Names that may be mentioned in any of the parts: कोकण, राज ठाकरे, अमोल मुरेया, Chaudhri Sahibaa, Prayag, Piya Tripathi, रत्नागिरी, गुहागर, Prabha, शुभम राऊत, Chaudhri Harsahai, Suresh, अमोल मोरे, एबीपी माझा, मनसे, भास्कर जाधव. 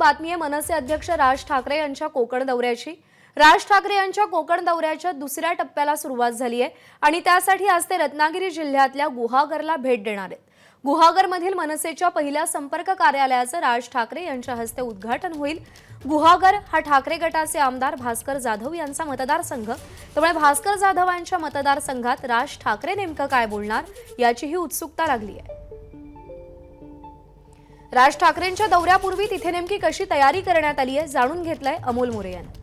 बातमी आहे मनसे अध्यक्ष राज ठाकरे यांच्या कोकण दौऱ्याची। राज ठाकरे यांच्या कोकण दौऱ्याच्या दुसऱ्या टप्प्याला सुरुवात झाली आहे आणि त्यासाठी आज ते रत्नागिरी जिल्ह्यातल्या गुहागरला भेट देणार आहेत। गुहागर मधील मनसेच्या पहिल्या संपर्क कार्यालयाचं राज ठाकरे यांच्या हस्ते उद्घाटन होईल। गुहागर हा ठाकरे गटाचे आमदार भास्कर जाधव यांचा मतदारसंघ, त्यामुळे भास्कर जाधव यांच्या मतदारसंघात राज ठाकरे नेमकं काय बोलणार याचीही उत्सुकता लागली आहे। राज ठाकरेंच्या दौऱ्यापूर्वी तिथे नेमकी कशी तयारी करण्यात आली आहे जाणून घेतलंय अमोल मुरेयाने।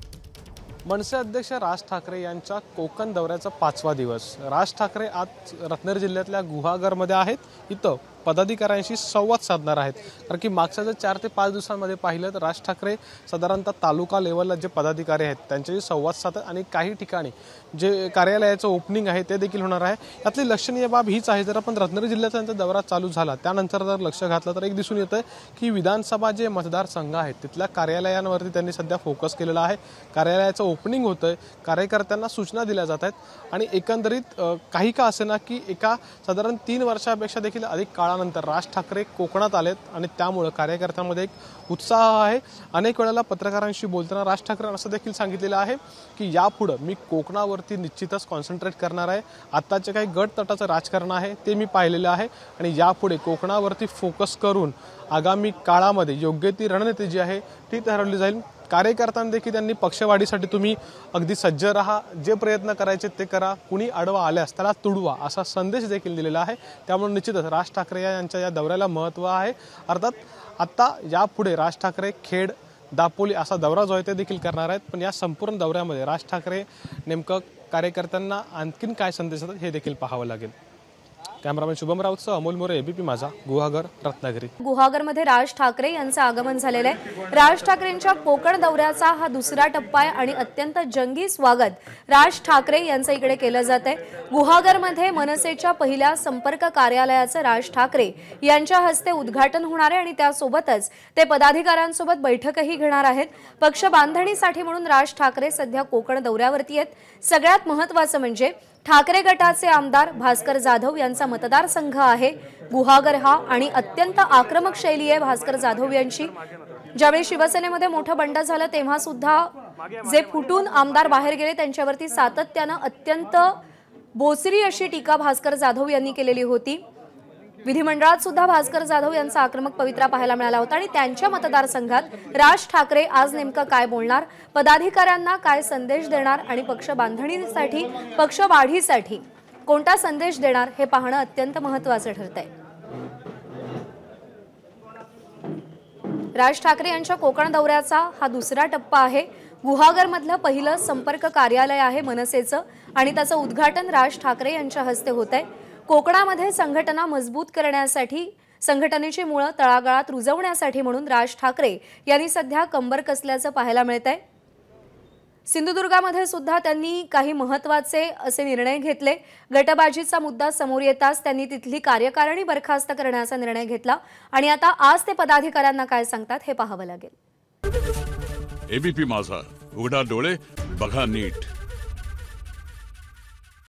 मनसे अध्यक्ष राज ठाकरे यांचा कोकण दौऱ्याचा 5वा दिवस। राज ठाकरे आज रत्नागिरी जिल्ह्यातल्या गुहागरमध्ये आहेत, इथं पदाधिकाऱ्यांशी संवाद साधणार आहेत। कारण की मागच्या जर 4 ते 5 दिवसांमध्ये पाहिलं तर राज ठाकरे साधारणतः तालुका लेवलला जे पदाधिकारी आहेत त्यांच्याशी संवाद साधत आणि काही ठिकाणी जे कार्यालयाचं ओपनिंग आहे ते देखील होणार आहे। यातली लक्षणीय बाब हीच आहे, जर आपण रत्नागिरी जिल्ह्याचा त्यांचा दौरा चालू झाला त्यानंतर जर लक्ष घातलं तर एक दिसून येतं की विधानसभा जे मतदारसंघ आहेत तिथल्या कार्यालयांवरती त्यांनी सध्या फोकस केलेला आहे। कार्यालयाचं ओपनिंग होतं, कार्यकर्त्यांना सूचना दिल्या जात आहेत आणि एकंदरीत काही का असेना की एका साधारण 3 वर्षापेक्षा देखील अधिक काळानंतर राज ठाकरे कोकणात आलेत आणि त्यामुळे कार्यकर्त्यांमध्ये एक उत्साह आहे। अनेक वेळेला पत्रकारांशी बोलताना राज ठाकरे असं देखील सांगितलेलं आहे की यापुढे मी कोकणावरती निश्चितच कॉन्सन्ट्रेट करणार आहे। आत्ताचे काही गट तटाचं राजकारण आहे ते मी पाहिलेलं आहे आणि यापुढे कोकणावरती फोकस करून आगामी काळामध्ये योग्य ती रणनीती जी आहे ती ठरवली जाईल। कार्यकर्त्यांनी देखील पक्षवाढीसाठी तुम्ही अगदी सज्ज राहा, जे प्रयत्न करायचे ते करा, कुणी आडवा आल्यास त्याला तुडवा असा संदेश देखील दिलेला आहे। त्यामुळे निश्चितच राज ठाकरे यांच्या या दौऱ्याला महत्त्व आहे। अर्थात आता यापुढे राज ठाकरे खेड दापोली असा दौरा जो आहे ते देखील करणार आहेत, पण या संपूर्ण दौऱ्यामध्ये राज ठाकरे नेमकं कार्यकर्त्यांना आणखीन काय संदेश देतात हे देखील पाहावं लागेल। कॅमेरामॅन शुभम राऊतसह अमोल मोरे, एबीपी माझा, गुहागर, रत्नागिरी। गुहागरमध्ये राज ठाकरे यांचं आगमन झालेलं आहे। राज ठाकरेंच्या कोकण दौऱ्याचा हा दुसरा टप्पा आहे आणि अत्यंत जंगी स्वागत राज ठाकरे यांचं इकडे केलं जात आहे। गुहागरमध्ये मनसेच्या पहिल्या संपर्क कार्यालयाचं राज ठाकरे यांच्या हस्ते उद्घाटन होणार आहे आणि त्यासोबतच ते पदाधिकाऱ्यांसोबत बैठकही घेणार आहेत। पक्ष बांधणीसाठी म्हणून राज ठाकरे सध्या कोकण दौऱ्यावरती आहेत। सगळ्यात महत्त्वाचं म्हणजे ठाकरे गटाचे आमदार भास्कर जाधव यांचा मतदारसंघ आहे गुहागर हा आणि अत्यंत आक्रमक शैली आहे भास्कर जाधव यांची। ज्यावेळी शिवसेनेमध्ये मोठं बंड झालं तेव्हा सुद्धा जे फुटून आमदार बाहेर गेले त्यांच्यावरती सातत्यानं अत्यंत बोचरी अशी टीका भास्कर जाधव यांनी केलेली होती। विधिमंडळात सुद्धा भास्कर जाधव यांचा आक्रमक पवित्रा पाहायला मिळाला होता आणि त्यांच्या मतदारसंघात राज ठाकरे आज नेमकं काय बोलणार, पदाधिकाऱ्यांना काय संदेश देणार आणि पक्ष बांधणीसाठी पक्ष वाढीसाठी कोणता संदेश देणार हे पाहणं अत्यंत महत्त्वाचं ठरतंय। राज ठाकरे यांच्या कोकण दौऱ्याचा हा दुसरा टप्पा आहे। गुहागरमधलं पहिलं संपर्क कार्यालय आहे मनसेचं आणि त्याचं उद्घाटन राज ठाकरे यांच्या हस्ते होतंय। कोकणामध्ये संघटना मजबूत करण्यासाठी संघटनेची मुळं तळागाळात रुजवण्यासाठी म्हणून राज ठाकरे यांनी सध्या कंबर कसल्याचं पाहायला मिळत आहे। सिंधुदुर्गामध्ये सुद्धा त्यांनी काही महत्त्वाचे असे निर्णय घेतले। गटबाजीचा मुद्दा समोर येताच त्यांनी तिथली कार्यकारिणी बरखास्त करण्याचा निर्णय घेतला आणि आता आज ते पदाधिकाऱ्यांना काय सांगतात हे पाहावं लागेल। एबीपी माझा, उघडा डोळे बघा नीट।